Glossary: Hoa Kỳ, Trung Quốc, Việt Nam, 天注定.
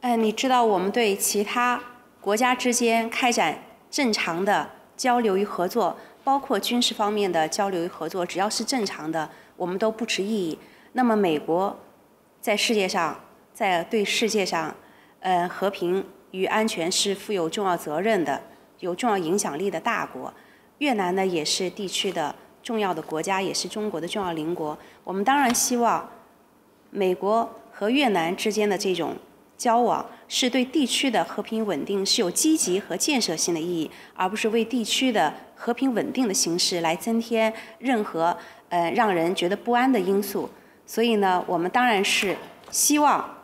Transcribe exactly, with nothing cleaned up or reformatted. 哎，你知道我们对其他国家之间开展正常的交流与合作，包括军事方面的交流与合作，只要是正常的，我们都不持异议。那么，美国在世界上，在对世界上，呃，和平与安全是负有重要责任的，有重要影响力的大国。越南呢，也是地区的重要的国家，也是中国的重要邻国。我们当然希望美国和越南之间的这种交往是对地区的和平稳定是有积极和建设性的意义，而不是为地区的和平稳定的形势来增添任何呃让人觉得不安的因素。所以呢，我们当然是希望